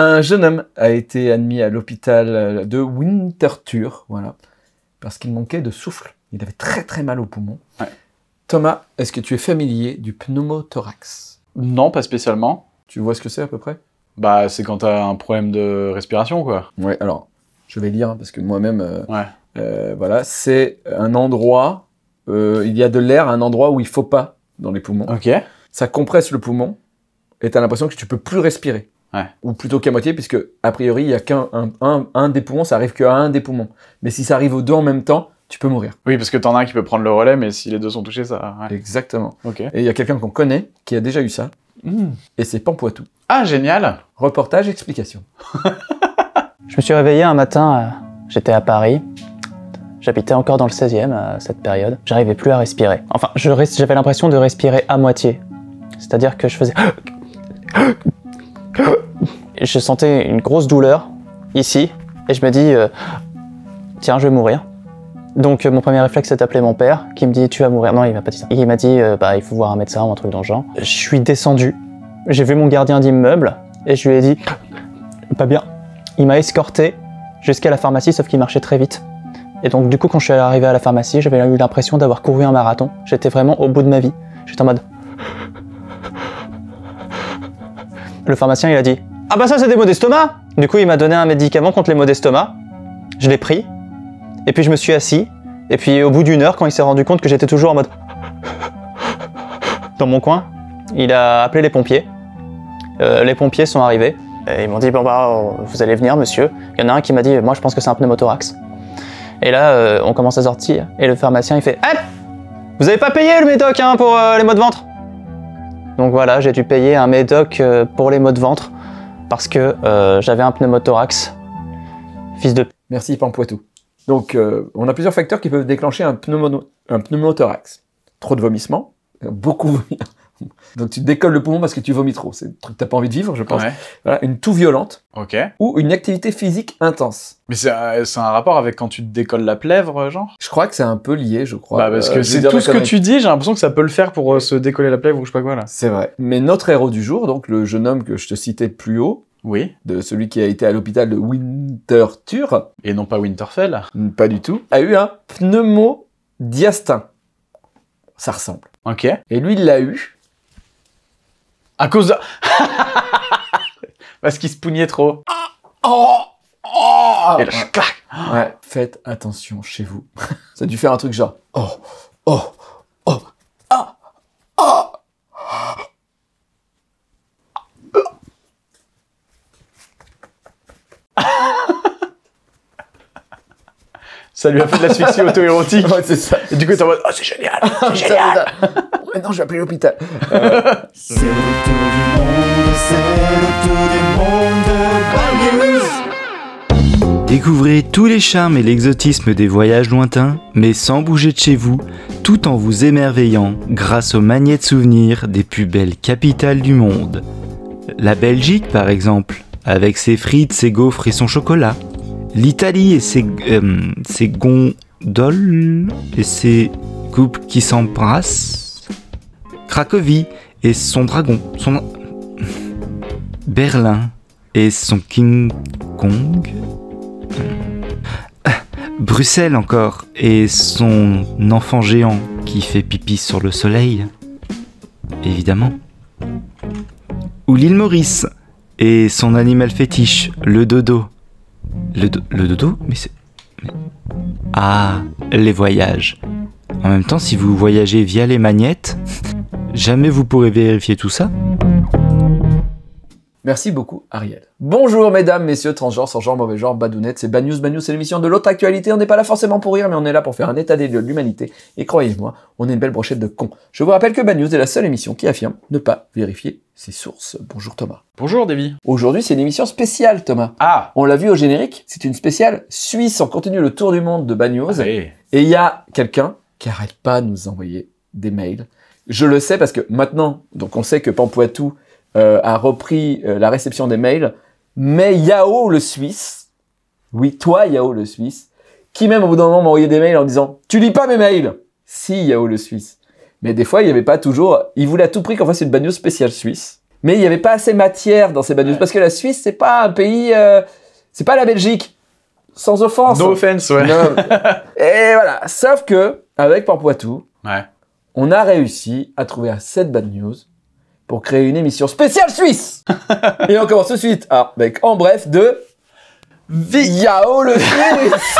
Un jeune homme a été admis à l'hôpital de Winterthur, voilà, parce qu'il manquait de souffle. Il avait très mal aux poumons. Ouais. Thomas, est-ce que tu es familier du pneumothorax? Non, pas spécialement. Tu vois ce que c'est à peu près? Bah, c'est quand t'as un problème de respiration, quoi. Ouais, alors, je vais lire, parce que moi-même, voilà, c'est un endroit, il y a de l'air à un endroit où il faut pas, dans les poumons. Ok. Ça compresse le poumon, et t'as l'impression que tu peux plus respirer. Ouais. Ou plutôt qu'à moitié, puisque a priori, il n'y a qu'un des poumons, ça arrive qu'à un des poumons. Mais si ça arrive aux deux en même temps, tu peux mourir. Oui, parce que t'en as un qui peut prendre le relais, mais si les deux sont touchés, ça... Ouais. Exactement. Okay. Et il y a quelqu'un qu'on connaît qui a déjà eu ça, et c'est Pampouatou. Ah, génial. Reportage, explication. Je me suis réveillé un matin, j'étais à Paris, j'habitais encore dans le 16e à cette période, j'arrivais plus à respirer. Enfin, j'avais l'impression de respirer à moitié, c'est-à-dire que je faisais... Je sentais une grosse douleur ici et je me dis tiens, je vais mourir. Donc mon premier réflexe c'est d'appeler mon père qui me dit tu vas mourir. Non, il m'a pas dit ça. Il m'a dit bah il faut voir un médecin ou un truc dans le genre. Je suis descendu, j'ai vu mon gardien d'immeuble et je lui ai dit pas bien. Il m'a escorté jusqu'à la pharmacie sauf qu'il marchait très vite. Et donc du coup quand je suis arrivé à la pharmacie j'avais eu l'impression d'avoir couru un marathon. J'étais vraiment au bout de ma vie. J'étais en mode... Le pharmacien il a dit « Ah bah ça c'est des maux d'estomac !» Du coup il m'a donné un médicament contre les maux d'estomac, je l'ai pris, et puis je me suis assis, et puis au bout d'une heure quand il s'est rendu compte que j'étais toujours en mode dans mon coin, il a appelé les pompiers sont arrivés, et ils m'ont dit « Bon bah vous allez venir monsieur », il y en a un qui m'a dit « Moi je pense que c'est un pneumothorax ». Et là on commence à sortir, et le pharmacien il fait « Hey, vous avez pas payé le médoc hein, pour les maux de ventre ?» Donc voilà, j'ai dû payer un médoc pour les maux de ventre parce que j'avais un pneumothorax. Fils de... Merci Pampouatou. Donc on a plusieurs facteurs qui peuvent déclencher un pneumothorax. Trop de vomissements, beaucoup. Donc tu décolles le poumon parce que tu vomis trop. C'est un truc que t'as pas envie de vivre, je pense. Ouais. Voilà, une toux violente. Ok. Ou une activité physique intense. Mais c'est un rapport avec quand tu te décolles la plèvre, genre? Je crois que c'est un peu lié, je crois. Bah parce que c'est tout ce que tu dis, j'ai l'impression que ça peut le faire pour se décoller la plèvre ou je sais pas quoi là. C'est vrai. Mais notre héros du jour, donc le jeune homme que je te citais plus haut, oui, de celui qui a été à l'hôpital de Winterthur, et non pas Winterfell, pas du tout, a eu un pneumodiastin. Ça ressemble. Ok. Et lui, il l'a eu. À cause de... Parce qu'il se pougnait trop. Et là, clac. Ouais, faites attention chez vous. Ça a dû faire un truc genre... Ça lui a fait de l'asphyxie auto-érotique. Ouais, c'est ça. Et du coup, t'es en mode, oh, c'est génial, c'est génial. Maintenant, je vais appeler l'hôpital. C'est le tour du monde, c'est le tour du monde de BADNEWS. Découvrez tous les charmes et l'exotisme des voyages lointains, mais sans bouger de chez vous, tout en vous émerveillant grâce aux magnets de souvenirs des plus belles capitales du monde. La Belgique, par exemple, avec ses frites, ses gaufres et son chocolat. L'Italie et ses gondoles et ses couples qui s'embrassent. Cracovie et son dragon. Berlin et son King Kong. Bruxelles encore et son enfant géant qui fait pipi sur le soleil. Évidemment. Ou l'île Maurice et son animal fétiche, le dodo. Le dodo, mais c'est... Ah, les voyages. En même temps, si vous voyagez via les magnettes, jamais vous pourrez vérifier tout ça. Merci beaucoup, Ariel. Bonjour, mesdames, messieurs, transgenres, sans genre, mauvais genre, badounettes, c'est BADNEWS. BADNEWS, c'est l'émission de l'autre actualité. On n'est pas là forcément pour rire, mais on est là pour faire un état des lieux de l'humanité. Et croyez-moi, on est une belle brochette de cons. Je vous rappelle que BADNEWS est la seule émission qui affirme ne pas vérifier ses sources. Bonjour, Thomas. Bonjour, Davy. Aujourd'hui, c'est une émission spéciale, Thomas. Ah. On l'a vu au générique, c'est une spéciale Suisse. On continue le tour du monde de BADNEWS. Allez. Et il y a quelqu'un qui n'arrête pas de nous envoyer des mails. Je le sais parce que maintenant, donc on sait que Pampouatou a repris la réception des mails, mais Yao le Suisse, oui, toi Yao le Suisse, qui même au bout d'un moment m'a envoyé des mails en disant « Tu lis pas mes mails ?» Si, Yao le Suisse. Mais des fois, il n'y avait pas toujours... Il voulait à tout prix qu'on fasse une BADNEWS spéciale Suisse. mais il n'y avait pas assez matière dans ces BADNEWS, parce que la Suisse, c'est pas un pays, c'est pas la Belgique, sans offense. No offense, ouais. Non. Et voilà, sauf que avec Pampouatou, on a réussi à trouver assez de BADNEWS pour créer une émission spéciale Suisse. Et on commence tout de suite avec En Bref de Yao le Suisse.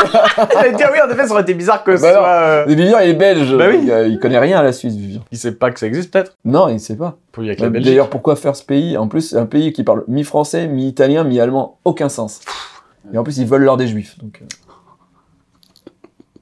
J'allais dire oui, en effet, ça aurait été bizarre que ce soit... Vivian, il est belge. Bah oui. Il connaît rien à la Suisse, Vivian. Il sait pas que ça existe, peut-être. Non, il sait pas. D'ailleurs, pourquoi faire ce pays? En plus, un pays qui parle mi-français, mi-italien, mi-allemand, aucun sens. Et en plus, ils veulent l'or des Juifs. Donc...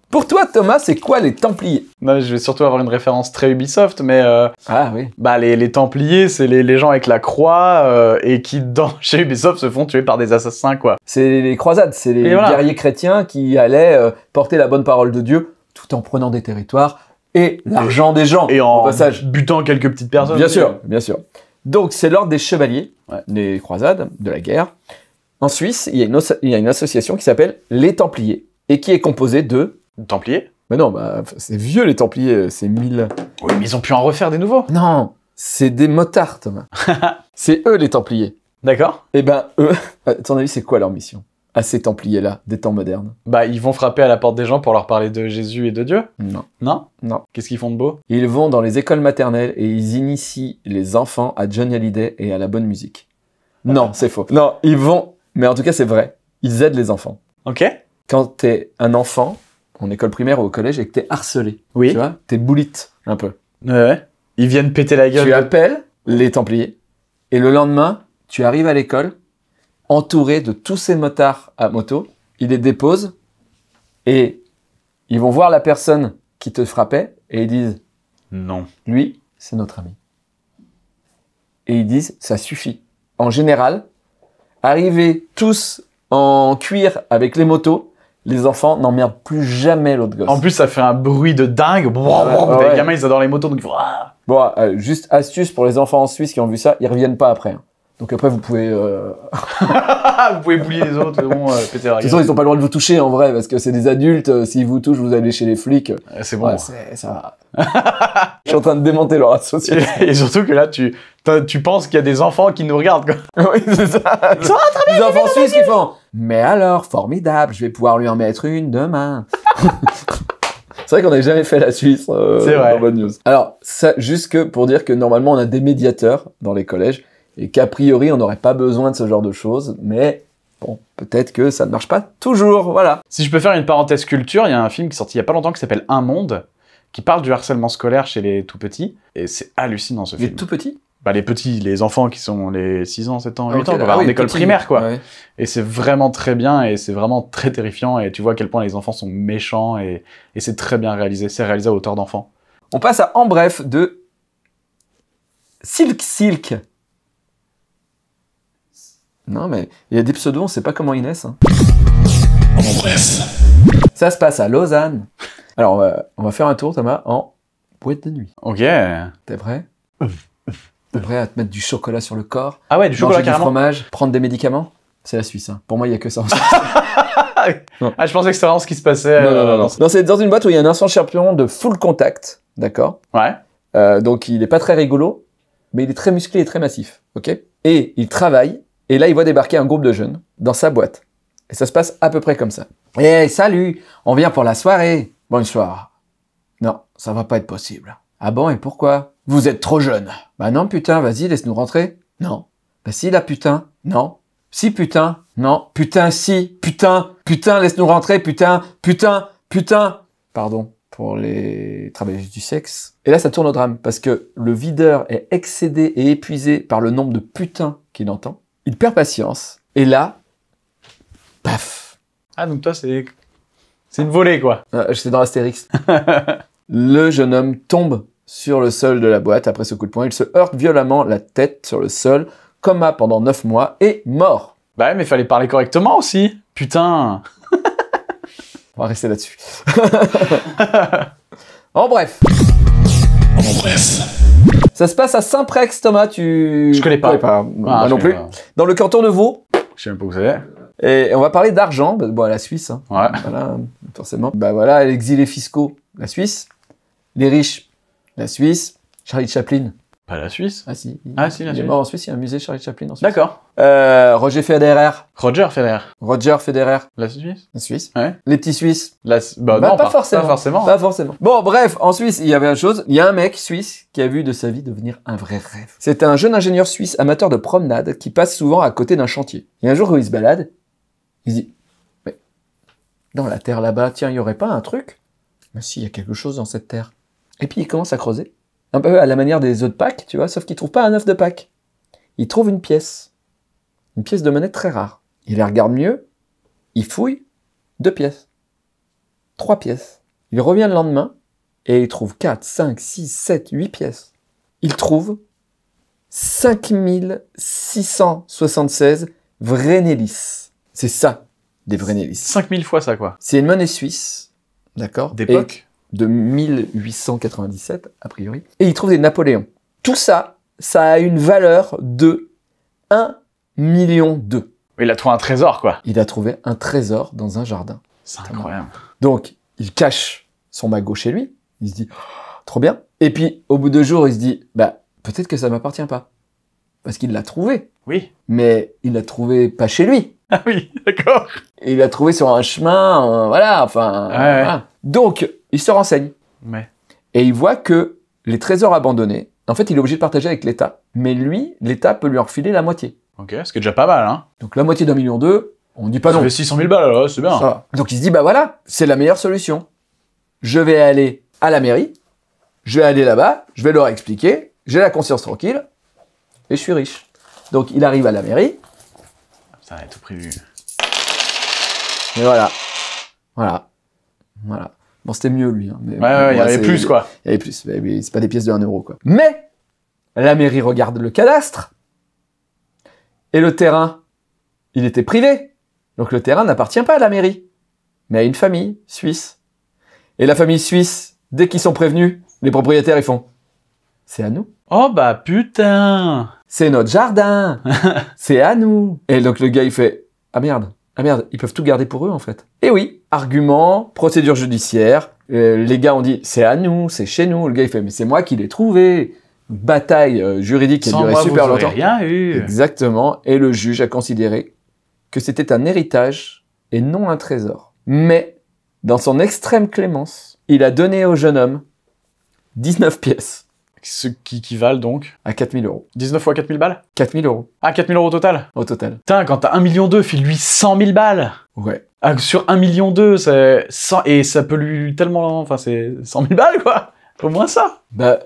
Pour toi, Thomas, c'est quoi les Templiers? Non, je vais surtout avoir une référence très Ubisoft, mais... Ah oui. Bah, les Templiers, c'est les gens avec la croix et qui, chez Ubisoft, se font tuer par des assassins, quoi. C'est les croisades, c'est les guerriers chrétiens qui allaient porter la bonne parole de Dieu tout en prenant des territoires et l'argent des gens. Et en butant quelques petites personnes. Bien sûr, bien sûr. Donc, c'est l'ordre des chevaliers, les croisades, de la guerre. En Suisse, il y a une association qui s'appelle les Templiers et qui est composée de... Templiers? Mais non, bah, c'est vieux les Templiers, c'est 1000. Oui, mais ils ont pu en refaire des nouveaux. Non, c'est des motards, Thomas. C'est eux les Templiers. D'accord. Et ben eux, à ton avis, c'est quoi leur mission? À ces Templiers-là, des temps modernes? Bah, ils vont frapper à la porte des gens pour leur parler de Jésus et de Dieu? Non. Non? Non. Qu'est-ce qu'ils font de beau? Ils vont dans les écoles maternelles et ils initient les enfants à Johnny Hallyday et à la bonne musique. Non, c'est faux. Non, ils vont... Mais en tout cas, c'est vrai. Ils aident les enfants. Ok. Quand t'es un enfant... en école primaire ou au collège, et que t'es harcelé. Oui. Tu vois, t'es bullitt, un peu. Ouais. Ils viennent péter la gueule. Tu appelles les Templiers, et le lendemain, tu arrives à l'école, entouré de tous ces motards à moto, ils les déposent, et ils vont voir la personne qui te frappait, et ils disent... Non. Lui, c'est notre ami. Et ils disent, ça suffit. En général, arrivez tous en cuir avec les motos, les enfants n'emmerdent plus jamais l'autre gosse. En plus, ça fait un bruit de dingue. Les gamins, ils adorent les motos. Donc... Bon, juste astuce pour les enfants en Suisse qui ont vu ça, ils reviennent pas après. Hein. Donc après, vous pouvez... vous pouvez boulier les autres. Bon, péter la gueule. De toute façon, ils n'ont pas le droit de vous toucher en vrai, parce que c'est des adultes. S'ils vous touchent, vous allez chez les flics. C'est bon. Ouais, ça va. Je suis en train de démonter leur association. Et surtout que là, tu penses qu'il y a des enfants qui nous regardent. Quoi. Oui, c'est ça. Des enfants suisses qui font... Mais alors, formidable, je vais pouvoir lui en mettre une demain. C'est vrai qu'on n'avait jamais fait la Suisse dans BADNEWS. Alors, ça, juste que pour dire que normalement, on a des médiateurs dans les collèges et qu'a priori, on n'aurait pas besoin de ce genre de choses, mais bon, peut-être que ça ne marche pas toujours, voilà. Si je peux faire une parenthèse culture, il y a un film qui est sorti il n'y a pas longtemps qui s'appelle Un Monde, qui parle du harcèlement scolaire chez les tout-petits, et c'est hallucinant ce film. Les tout-petits? Bah, les petits, les enfants qui sont les 6 ans, 7 ans, 8 ans, en école primaire, quoi. Ouais. Et c'est vraiment très bien, et c'est vraiment très terrifiant, et tu vois à quel point les enfants sont méchants, et c'est très bien réalisé, c'est réalisé à hauteur d'enfant. On passe à En Bref de... Silk. Non, mais il y a des pseudos, on sait pas comment ils naissent. Hein. En Bref. Ça se passe à Lausanne. Alors, on va faire un tour, Thomas, en boîte de nuit. Ok. T'es prêt? T'es prêt à te mettre du chocolat sur le corps? Ah ouais, du chocolat carrément. Du fromage, prendre des médicaments? C'est la Suisse, hein. Pour moi, il n'y a que ça en Suisse. Ah, je pensais que c'était vraiment ce qui se passait. Non, c'est dans une boîte où il y a un instant champion de full contact, d'accord? Ouais. Donc, il n'est pas très rigolo, mais il est très musclé et très massif, ok? Et il travaille, et là, il voit débarquer un groupe de jeunes dans sa boîte. Et ça se passe à peu près comme ça. « Hey, salut, on vient pour la soirée. Bonsoir. »« Non, ça va pas être possible. »« Ah bon, et pourquoi ?»« Vous êtes trop jeune. »« Bah non, putain, vas-y, laisse-nous rentrer. »« Non. »« Bah si, là, putain. »« Non. »« Si, putain. »« Non. »« Putain, si. Putain. Putain, laisse-nous rentrer. Putain. Putain. Putain. » Pardon pour les travailleuses du sexe. Et là, ça tourne au drame, parce que le videur est excédé et épuisé par le nombre de putains qu'il entend. Il perd patience, et là, paf. Ah, donc toi, c'est une volée, quoi. C'est dans Astérix. Le jeune homme tombe sur le sol de la boîte après ce coup de poing. Il se heurte violemment la tête sur le sol, coma pendant 9 mois, et mort. Bah ouais, mais fallait parler correctement aussi. Putain. On va rester là-dessus. En bref. En bref. Ça se passe à Saint-Prex, Thomas, tu... Je connais pas. Non plus. Dans le canton de Vaud. Je sais même pas où c'est. Et on va parler d'argent, bon, la Suisse. Hein. Ouais. Voilà, forcément. Bah voilà, exilés fiscaux, la Suisse. Les riches, la Suisse. Charlie Chaplin, Pas la Suisse? Ah si. Ah si, la Suisse. Il est mort en Suisse, il y a un musée Charlie Chaplin en Suisse. D'accord. Roger Federer. Roger Federer. Roger Federer. La Suisse? La Suisse. Ouais. Les petits Suisses. La... Bah, bah non, pas forcément. Pas forcément. Pas forcément. Bon, bref, en Suisse, il y avait une chose. Il y a un mec suisse qui a vu de sa vie devenir un vrai rêve. C'était un jeune ingénieur suisse amateur de promenade qui passe souvent à côté d'un chantier. Et un jour où il se balade, il se dit, mais dans la terre là-bas, tiens, il n'y aurait pas un truc? Mais si, il y a quelque chose dans cette terre. Et puis il commence à creuser. Un peu à la manière des œufs de Pâques, tu vois, sauf qu'il trouve pas un œuf de Pâques. Il trouve une pièce de monnaie très rare. Il la regarde mieux, il fouille, 2 pièces, 3 pièces. Il revient le lendemain et il trouve 4, 5, 6, 7, 8 pièces. Il trouve 5676 Vrenelis. C'est ça, des Vrenelis. 5000 fois ça, quoi. C'est une monnaie suisse, d'accord, d'époque de 1897, a priori, et il trouve des Napoléons. Tout ça, ça a une valeur de 1,2 million. Il a trouvé un trésor, quoi. Il a trouvé un trésor dans un jardin. C'est incroyable. Donc, il cache son magot chez lui, il se dit, oh, trop bien. Et puis, au bout de jours, il se dit, bah, peut-être que ça m'appartient pas. Parce qu'il l'a trouvé. Oui. Mais il l'a trouvé pas chez lui. Ah oui, d'accord. Il l'a trouvé sur un chemin, voilà, enfin... Ouais, ouais. Voilà. Donc, il se renseigne. Ouais. Et il voit que les trésors abandonnés, en fait, il est obligé de partager avec l'État. Mais lui, l'État peut lui en refiler la moitié. Ok, ce qui est déjà pas mal, hein. Donc, la moitié d'1,2 million, on dit pas non. Ça fait 600 000 balles, ouais, c'est bien. Ça. Donc, il se dit, bah voilà, c'est la meilleure solution. Je vais aller à la mairie, je vais aller là-bas, je vais leur expliquer, j'ai la conscience tranquille, et je suis riche. Donc, il arrive à la mairie. Ça a tout prévu. Et voilà. Voilà. Voilà. Bon, c'était mieux, lui. Hein. Mais, ouais, ouais, il y avait plus, quoi. Il y avait plus. Mais c'est pas des pièces de 1 euro, quoi. Mais la mairie regarde le cadastre. Et le terrain, il était privé. Donc le terrain n'appartient pas à la mairie, mais à une famille suisse. Et la famille suisse, dès qu'ils sont prévenus, les propriétaires, ils font « C'est à nous ». Oh bah putain! C'est notre jardin! C'est à nous! Et donc le gars il fait ah merde, ils peuvent tout garder pour eux en fait. Et oui, argument, procédure judiciaire, les gars ont dit c'est à nous, c'est chez nous. Le gars il fait mais c'est moi qui l'ai trouvé. Bataille juridique qui a duré super longtemps. Sans moi, vous n'aurez rien eu. Exactement, et le juge a considéré que c'était un héritage et non un trésor. Mais, dans son extrême clémence, il a donné au jeune homme 19 pièces. Ce qui valent donc... À 4 000 euros. 19 fois 4 000 balles 4 000 euros. Ah, 4 000 euros au total? Au total. Putain, quand t'as 1,2 million, file-lui 100 000 balles. Ouais. Ah, sur 1,2 million, c'est... 100... Et ça peut lui tellement... Enfin, c'est 100 000 balles, quoi. Au moins ça. Bah,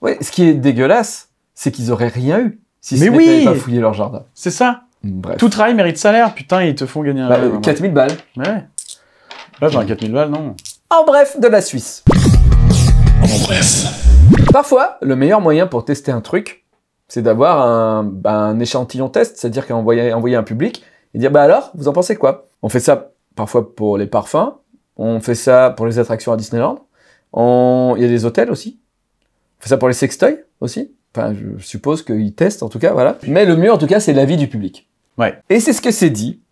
ouais, ce qui est dégueulasse, c'est qu'ils auraient rien eu. Si ce n'était pas fouillé leur jardin. C'est ça. Bref. Tout travail mérite salaire. Putain, ils te font gagner un... Bah, 4 000 balles. Ouais. Là, ben, 4 000 balles, non. En bref, de la Suisse. En bref... Parfois, le meilleur moyen pour tester un truc, c'est d'avoir un échantillon test, c'est-à-dire envoyer un public et dire « Bah alors, vous en pensez quoi ?» On fait ça parfois pour les parfums, on fait ça pour les attractions à Disneyland, il y a des hôtels aussi, on fait ça pour les sextoys aussi, enfin je suppose qu'ils testent en tout cas, voilà. Mais le mieux en tout cas, c'est l'avis du public. Ouais. Et c'est ce que s'est dit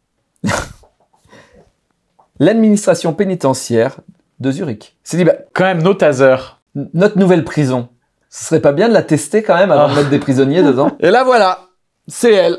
l'administration pénitentiaire de Zurich. C'est dit « Bah quand même, nos tasers !» Notre nouvelle prison, ce serait pas bien de la tester quand même avant de mettre des prisonniers dedans? Et là voilà, c'est elle,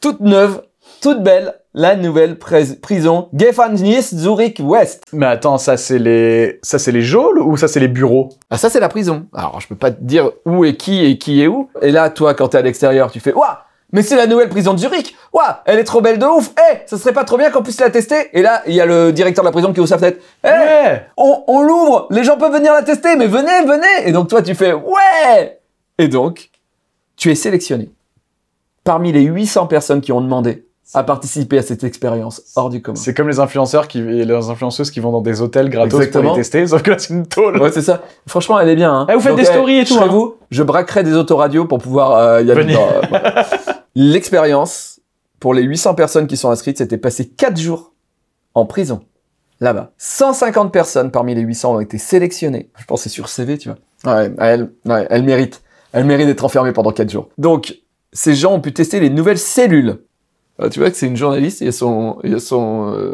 toute neuve, toute belle, la nouvelle prison, Gefangnis Zurich West. Mais attends, ça c'est les geôles ou ça c'est les bureaux? Ah ça c'est la prison. Alors je peux pas te dire où et qui est où. Et là toi quand t'es à l'extérieur tu fais « Waouh, mais c'est la nouvelle prison de Zurich! Waouh, elle est trop belle de ouf! Eh, ça serait pas trop bien qu'on puisse la tester ?» Et là, il y a le directeur de la prison qui ouvre sa fenêtre. « Eh, ouais. on l'ouvre, les gens peuvent venir la tester, mais venez, venez !» Et donc toi, tu fais « Ouais !» Et donc, tu es sélectionné parmi les 800 personnes qui ont demandé à participer à cette expérience hors du commun. C'est comme les influenceurs et les influenceuses qui vont dans des hôtels gratos Exactement. Pour les tester, sauf que là, c'est une tôle. Ouais, c'est ça. Franchement, elle est bien. Hein. Eh, vous faites donc, des stories et tout. Hein. Vous, je braquerai des autoradios pour pouvoir y aller. Voilà. L'expérience, pour les 800 personnes qui sont inscrites, c'était passé 4 jours en prison, là-bas. 150 personnes parmi les 800 ont été sélectionnées. Je pense que c'est sur CV, tu vois. Ouais, elle mérite. Elle mérite d'être enfermée pendant 4 jours. Donc, ces gens ont pu tester les nouvelles cellules. Alors, tu vois que c'est une journaliste, il y a son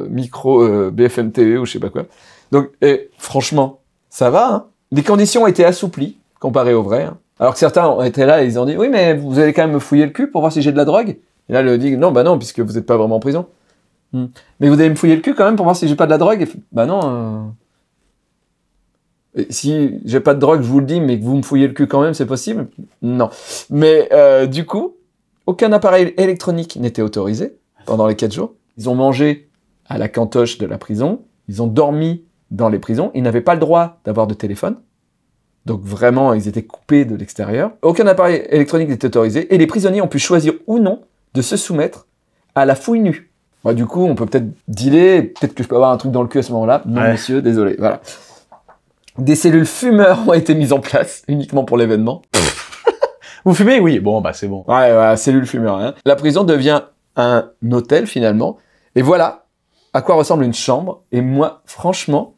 micro BFM TV ou je sais pas quoi. Donc, et, franchement, ça va, hein. Les conditions ont été assouplies, comparées au vrai, hein. Alors que certains étaient là et ils ont dit « Oui, mais vous allez quand même me fouiller le cul pour voir si j'ai de la drogue ?» Et là, le dit « Non, bah non, puisque vous n'êtes pas vraiment en prison. » Mais vous allez me fouiller le cul quand même pour voir si j'ai pas de la drogue. » Bah non. Si j'ai pas de drogue, je vous le dis, mais que vous me fouillez le cul quand même, c'est possible? Non. Mais du coup, aucun appareil électronique n'était autorisé pendant les 4 jours. Ils ont mangé à la cantoche de la prison. Ils ont dormi dans les prisons. Ils n'avaient pas le droit d'avoir de téléphone. Donc vraiment, ils étaient coupés de l'extérieur. Aucun appareil électronique n'était autorisé. Et les prisonniers ont pu choisir ou non de se soumettre à la fouille nue. Bah, du coup, on peut peut-être dealer. Peut-être que je peux avoir un truc dans le cul à ce moment-là. Non, ouais, monsieur, désolé. Voilà. Des cellules fumeurs ont été mises en place, uniquement pour l'événement. Vous fumez? Oui. Bon, bah c'est bon. Ouais, ouais, cellules fumeurs. Hein. La prison devient un hôtel, finalement. Et voilà à quoi ressemble une chambre. Et moi, franchement...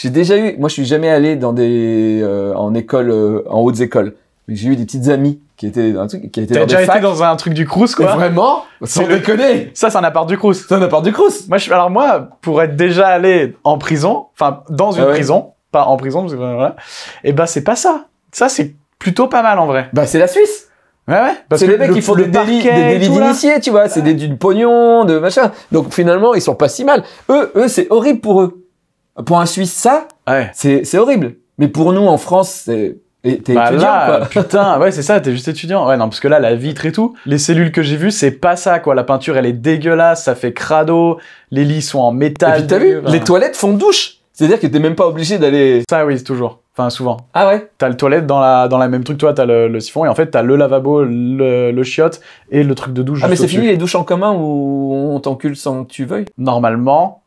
J'ai déjà eu, moi je suis jamais allé dans des en hautes écoles, mais j'ai eu des petites amies qui étaient dans un truc, qui étaient dans des facs. T'as déjà été dans un truc du Crous, quoi. Et vraiment, sans déconner. Ça, c'est un appart du Crous. C'est un appart du Crous. Moi, alors moi, pour être déjà allé en prison, enfin dans une prison, pas en prison, parce que, voilà. Et ben c'est pas ça. Ça c'est plutôt pas mal en vrai. Bah c'est la Suisse. Ouais, ouais. C'est les mecs qui font des délits d'initiés, tu vois. C'est du pognon, de machin. Donc finalement, ils sont pas si mal. Eux, c'est horrible pour eux. Pour un Suisse, ça, ouais, c'est horrible. Mais pour nous, en France, c'est... T'es étudiant, quoi. Putain, ouais, c'est ça, t'es juste étudiant. Ouais, non, parce que là, la vitre et tout, les cellules que j'ai vues, c'est pas ça, quoi. La peinture, elle est dégueulasse, ça fait crado, les lits sont en métal. Et puis t'as vu, les toilettes font douche. C'est-à-dire que t'es même pas obligé d'aller... Ça, oui, toujours. Enfin, souvent. Ah ouais? T'as le toilette dans la même truc, toi, t'as le siphon, et en fait, t'as le lavabo, le chiotte, et le truc de douche. Ah, mais c'est fini, les douches en commun où on t'encule sans que tu veuilles? Normalement...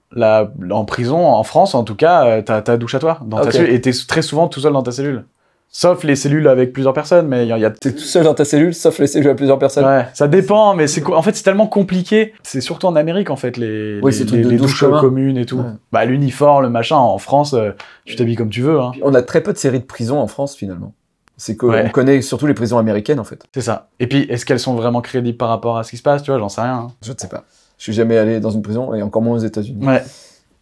en prison, en France en tout cas, t'as ta douche à toi dans ta cellule, et t'es très souvent tout seul dans ta cellule. Sauf les cellules avec plusieurs personnes, mais il y a... T'es tout seul dans ta cellule, sauf les cellules avec plusieurs personnes. Ouais, ça dépend, mais c'est en fait c'est tellement compliqué. C'est surtout en Amérique en fait les douches communes et tout. Ouais. Bah l'uniforme, le machin. En France, tu t'habilles comme tu veux. Hein. On a très peu de séries de prisons en France finalement. C'est qu'on connaît surtout les prisons américaines en fait. C'est ça. Et puis est-ce qu'elles sont vraiment crédibles par rapport à ce qui se passe? Tu vois, j'en sais rien. Hein. Je ne sais pas. Je suis jamais allé dans une prison, et encore moins aux États-Unis. Ouais.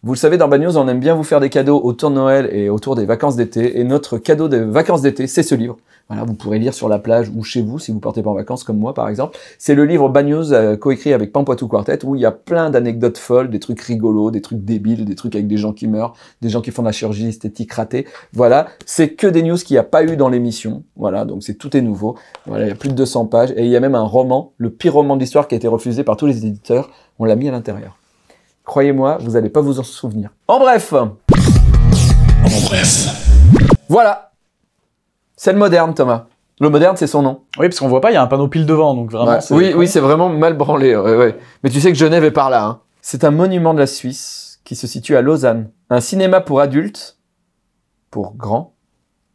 Vous le savez, dans BADNEWS, on aime bien vous faire des cadeaux autour de Noël et autour des vacances d'été. Et notre cadeau des vacances d'été, c'est ce livre. Voilà, vous pourrez lire sur la plage ou chez vous, si vous partez pas en vacances, comme moi, par exemple. C'est le livre BADNEWS, coécrit avec Pampouatou Quartet, où il y a plein d'anecdotes folles, des trucs rigolos, des trucs débiles, des trucs avec des gens qui meurent, des gens qui font de la chirurgie esthétique ratée. Voilà. C'est que des news qu'il n'y a pas eu dans l'émission. Voilà. Donc, tout est nouveau. Voilà. Il y a plus de 200 pages. Et il y a même un roman, le pire roman de l'histoire, qui a été refusé par tous les éditeurs. On l'a mis à l'intérieur. Croyez-moi, vous n'allez pas vous en souvenir. En bref. Voilà. C'est Le Moderne, Thomas. Le Moderne, c'est son nom. Oui, parce qu'on voit pas, il y a un panneau pile devant, donc vraiment... Ouais. Oui, c'est vraiment mal branlé. Ouais, ouais. Mais tu sais que Genève est par là. Hein. C'est un monument de la Suisse qui se situe à Lausanne. Un cinéma pour adultes, pour grands,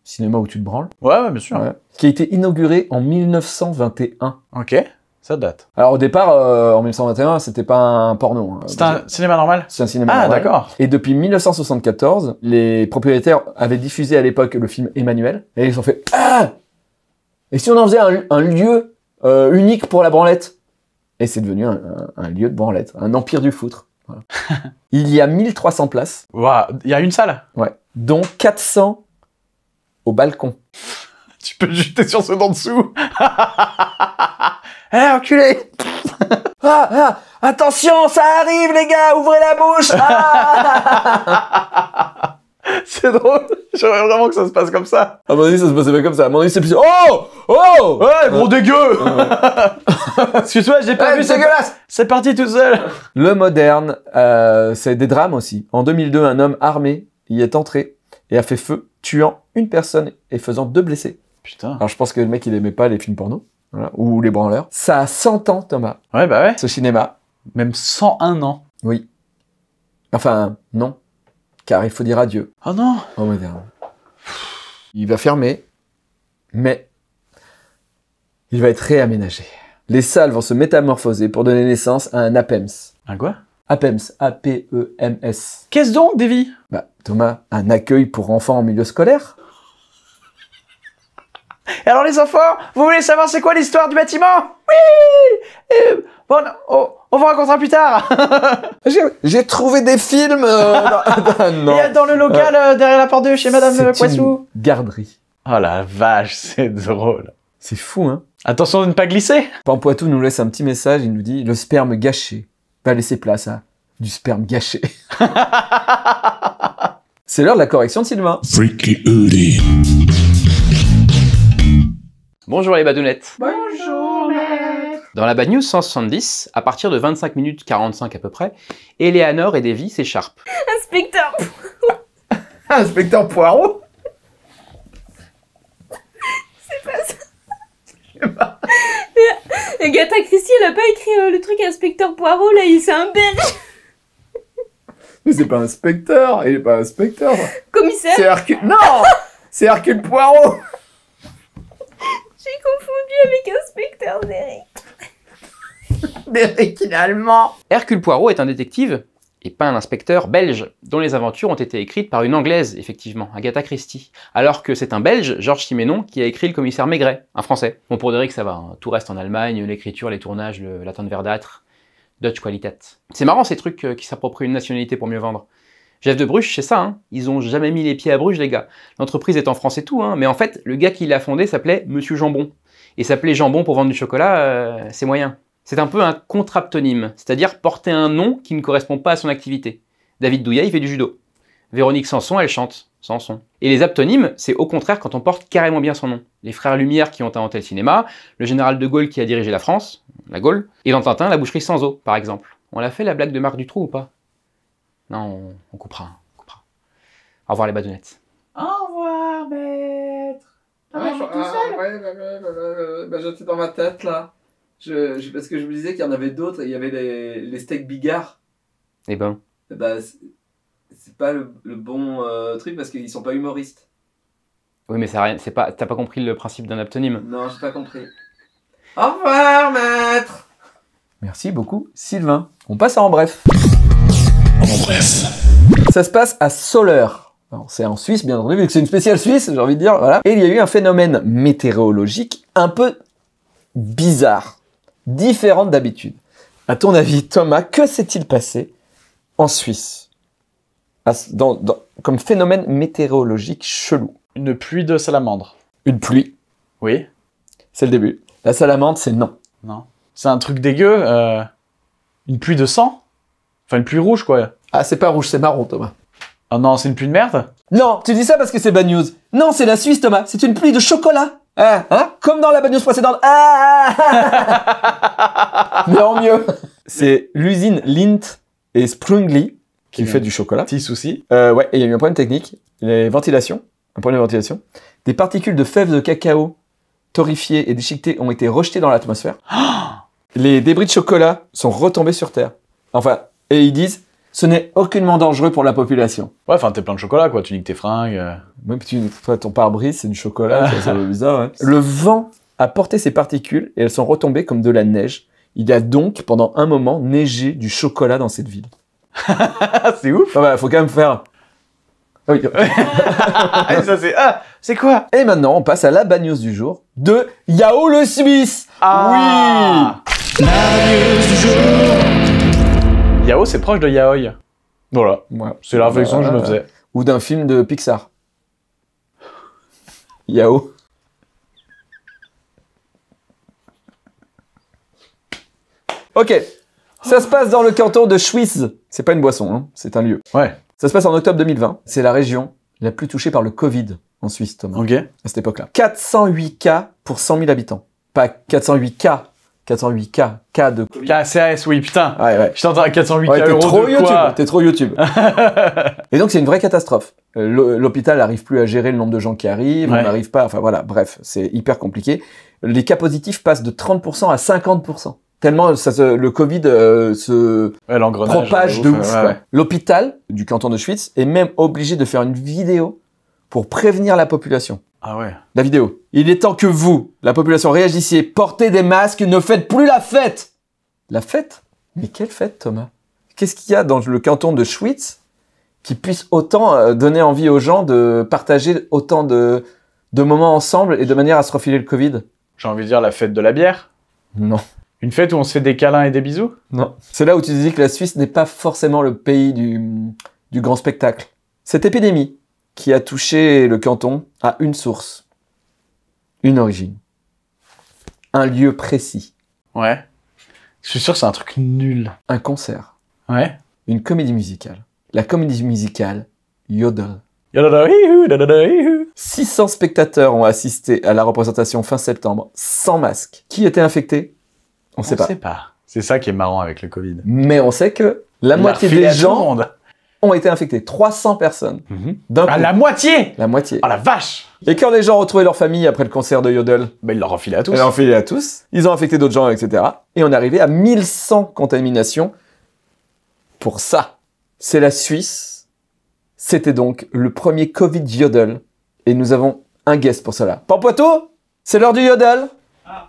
cinéma où tu te branles. Ouais, bien sûr. Ouais. Qui a été inauguré en 1921. Ok. Ça date. Alors au départ, en 1921, c'était pas un porno. C'était un cinéma normal? C'est un cinéma normal. Ah d'accord. Et depuis 1974, les propriétaires avaient diffusé à l'époque le film Emmanuel, et ils se sont fait « Ah ! Et si on en faisait un lieu unique pour la branlette ?» Et c'est devenu un lieu de branlette, un empire du foutre. Voilà. Il y a 1300 places. Waouh, il y a une salle? Ouais. Dont 400 au balcon. Tu peux jeter sur ceux d'en dessous. Eh, enculé. Attention, ça arrive, les gars, ouvrez la bouche. Ah. C'est drôle, j'aimerais vraiment que ça se passe comme ça. À mon avis, ça se passait pas comme ça. À mon avis, c'est plus... Oh ouais, gros dégueu. Excuse-moi, j'ai pas vu, c'est dégueulasse. C'est parti tout seul. Le Moderne, c'est des drames aussi. En 2002, un homme armé y est entré et a fait feu, tuant une personne et faisant 2 blessés. Putain. Alors je pense que le mec, il aimait pas les films porno. Voilà, ou les branleurs. Ça a 100 ans, Thomas. Ouais, bah ouais. Ce cinéma. Même 101 ans. Oui. Enfin, non. Car il faut dire adieu. Oh non. Oh, Moderne. Il va fermer, mais il va être réaménagé. Les salles vont se métamorphoser pour donner naissance à un APEMS. Un quoi? APEMS. A-P-E-M-S. Qu'est-ce donc, Davy? Bah, Thomas, un accueil pour enfants en milieu scolaire. Et alors les enfants, vous voulez savoir c'est quoi l'histoire du bâtiment? Oui. Bon, on vous racontera plus tard. J'ai trouvé des films dans le local derrière la porte de chez Madame Poissou. Une garderie. Oh la vache, c'est drôle. C'est fou, hein. Attention de ne pas glisser. Pampouatou nous laisse un petit message, il nous dit « Le sperme gâché. » Pas laisser place à du sperme gâché. C'est l'heure de la correction de Sylvain. Freaky Uli. Bonjour les badounettes. Bonjour maître. Dans la Bad News 170, à partir de 25 minutes 45 à peu près, Eleanor et Davy s'écharpent. Inspecteur Inspecteur Poirot. Et Agatha Christie, elle a pas écrit le truc Inspecteur Poirot, là, c'est un belge. Mais c'est pas inspecteur, il est pas inspecteur. Commissaire. C'est Hercule... Non. C'est Hercule Poirot. J'ai confondu avec Inspecteur Derrick. Derrick, il est allemand. Hercule Poirot est un détective, et pas un inspecteur belge, dont les aventures ont été écrites par une Anglaise, effectivement, Agatha Christie. Alors que c'est un Belge, Georges Siménon, qui a écrit Le Commissaire Maigret, un Français. Bon, pour Derrick, ça va, hein. Tout reste en Allemagne, l'écriture, les tournages, l'attente verdâtre, Dutch Qualitat. C'est marrant ces trucs qui s'approprient une nationalité pour mieux vendre. Jeff de Bruges, c'est ça, hein. Ils ont jamais mis les pieds à Bruges, les gars. L'entreprise est en France et tout, hein. Mais en fait, le gars qui l'a fondée s'appelait Monsieur Jambon. Et s'appeler Jambon pour vendre du chocolat, c'est moyen. C'est un peu un contraptonyme, c'est-à-dire porter un nom qui ne correspond pas à son activité. David Douillet, il fait du judo. Véronique Sanson, elle chante. Sanson. Et les aptonymes, c'est au contraire quand on porte carrément bien son nom. Les frères Lumière qui ont inventé le cinéma, le général de Gaulle qui a dirigé la France, la Gaule, et dans Tintin, la boucherie sans eau, par exemple. On l'a fait la blague de Marc Dutroux ou pas? Non, on coupera, on coupera. Au revoir les badounettes. Au revoir, maître. Ah, mais je suis tout seul. Ouais, bah, j'étais dans ma tête, là. Parce que je me disais qu'il y en avait d'autres, il y avait les steaks Bigard. Et ben bah, c'est pas le bon truc parce qu'ils sont pas humoristes. Oui mais ça c'est pas, t'as pas compris le principe d'un aptonyme. Non, j'ai pas compris. Au revoir maître. Merci beaucoup Sylvain. On passe à En Bref. En Bref. Ça se passe à Soleure. C'est en Suisse bien entendu, vu que c'est une spéciale Suisse, j'ai envie de dire, voilà. Et il y a eu un phénomène météorologique un peu bizarre. Différente d'habitude. À ton avis, Thomas, que s'est-il passé en Suisse comme phénomène météorologique chelou? Une pluie de salamandre. Une pluie? Oui. C'est le début. La salamandre, c'est non. Non. C'est un truc dégueu. Une pluie de sang? Enfin, une pluie rouge, quoi. Ah, c'est pas rouge, c'est marron, Thomas. Ah non, c'est une pluie de merde? Non, tu dis ça parce que c'est Bad News. Non, c'est la Suisse, Thomas. C'est une pluie de chocolat. Ah, hein, comme dans la Bad News précédente. Ah mais en mieux. C'est l'usine Lindt et Sprüngli qui fait du chocolat. Petit souci. Ouais, et il y a eu un problème technique. Les ventilations. Un problème de ventilation. Des particules de fèves de cacao torréfiées et déchiquetées ont été rejetées dans l'atmosphère. Les débris de chocolat sont retombés sur Terre. Enfin, et ils disent, ce n'est aucunement dangereux pour la population. Ouais, enfin, t'es plein de chocolat, quoi. Tu niques tes fringues. Même si tu niques ton pare-brise, c'est du chocolat. C'est bizarre, ouais. Le vent a porté ces particules et elles sont retombées comme de la neige. Il a donc, pendant un moment, neigé du chocolat dans cette ville. C'est ouf. Ah bah, faut quand même faire... Ah oui. Et ça, c'est... Ah, c'est quoi? Et maintenant, on passe à la Bad News du jour de Yao le Suisse. Ah oui. La news du jour. Yao, c'est proche de yaoi. Voilà, ouais, c'est la réflexion que je me faisais. Ou d'un film de Pixar. Yao. Ok, ça se passe dans le canton de Schwyz. C'est pas une boisson, hein, c'est un lieu. Ouais. Ça se passe en octobre 2020. C'est la région la plus touchée par le Covid en Suisse, Thomas. Ok. À cette époque-là. 408 cas pour 100 000 habitants. Pas 408 cas. 408K, K de... KCAS, oui, putain. Ouais, ouais. Je t'entends à 408K ouais, euros trop de YouTube, quoi. T'es trop YouTube. Et donc, c'est une vraie catastrophe. L'hôpital n'arrive plus à gérer le nombre de gens qui arrivent, ouais. On n'arrive pas... Enfin, voilà, bref, c'est hyper compliqué. Les cas positifs passent de 30% à 50%. Tellement le Covid se propage de ouf. Ouais. L'hôpital du canton de Schwyz est même obligé de faire une vidéo pour prévenir la population. Ah ouais. La vidéo. Il est temps que vous, la population, réagissiez, portez des masques, ne faites plus la fête. La fête? Mais quelle fête, Thomas? Qu'est-ce qu'il y a dans le canton de Schwyz qui puisse autant donner envie aux gens de partager autant de moments ensemble et de manière à se refiler le Covid? J'ai envie de dire la fête de la bière? Non. Une fête où on se fait des câlins et des bisous? Non. C'est là où tu dis que la Suisse n'est pas forcément le pays du grand spectacle. Cette épidémie qui a touché le canton à une source. Une origine. Un lieu précis. Ouais. Je suis sûr que c'est un truc nul. Un concert. Ouais. Une comédie musicale. La comédie musicale Yodel. 600 spectateurs ont assisté à la représentation fin septembre, sans masque. Qui était infecté? On ne sait pas. On ne sait pas. C'est ça qui est marrant avec le Covid. Mais on sait que la moitié des gens ont été infectés. 300 personnes. Ah, la moitié! La moitié. Ah, la vache! Et quand les gens ont retrouvé leur famille après le concert de Yodel, bah, ils l'ont enfilé à tous. Ils l'ont enfilé à tous. Ils ont infecté d'autres gens, etc. Et on est arrivé à 1100 contaminations pour ça. C'est la Suisse. C'était donc le premier Covid Yodel. Et nous avons un guest pour cela. Pampouatou, c'est l'heure du Yodel. Ah,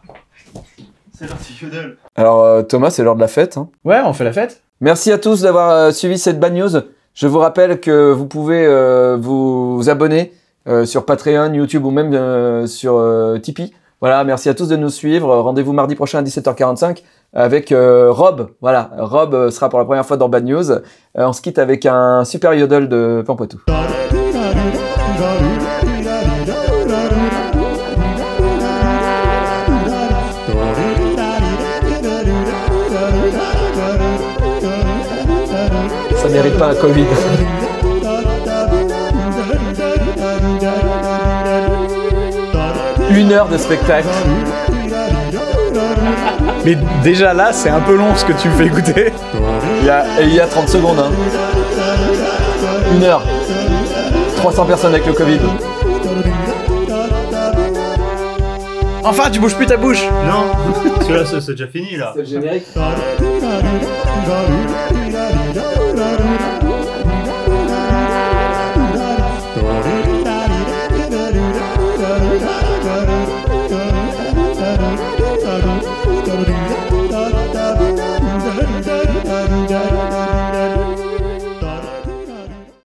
c'est l'heure du Yodel. Alors Thomas, c'est l'heure de la fête. Hein. Ouais, on fait la fête. Merci à tous d'avoir suivi cette bad news. Je vous rappelle que vous pouvez vous abonner sur Patreon, YouTube ou même sur Tipeee. Voilà, merci à tous de nous suivre. Rendez-vous mardi prochain à 17h45 avec Rob. Voilà, Rob sera pour la première fois dans Bad News. On se quitte avec un super yodel de Pampouatou. Ça mérite pas un Covid. Une heure de spectacle. Mais déjà là, c'est un peu long ce que tu me fais écouter. Il y a 30 secondes. Hein. Une heure. 300 personnes avec le Covid. Enfin, tu bouges plus ta bouche. Non, c'est déjà fini là. C'est le générique.